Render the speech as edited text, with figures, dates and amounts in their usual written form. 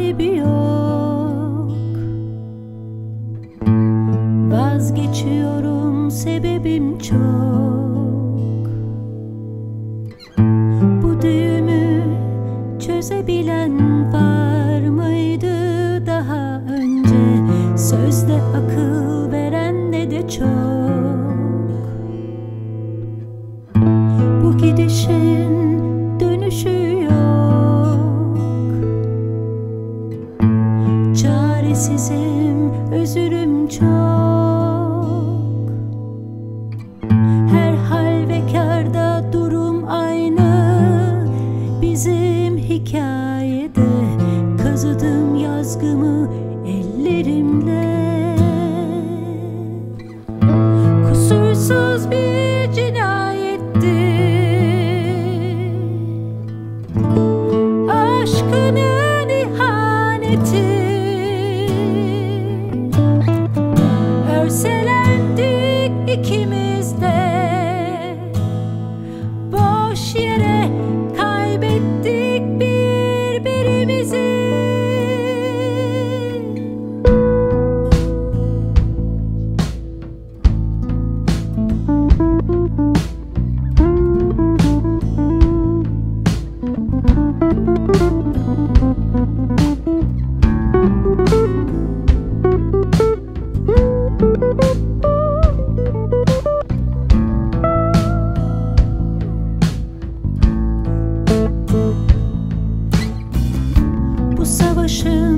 talebi yok. Vazgeçiyorum, sebebim çok. Bu düğümü çözebilen var mıydı daha önce? Sözde akıl verende de çok. Bu gidişin dönüşü yok. Çaresizim, özürüm çok. Her hal ve kârda durum aynı. Bizim hikayede kazıdım yazgımı ellerimle. Kusursuz bir cinayetti aşkının ihaneti. Örselendik ikimiz de, boş yere kaybettik birbirimizi. Bu savaşı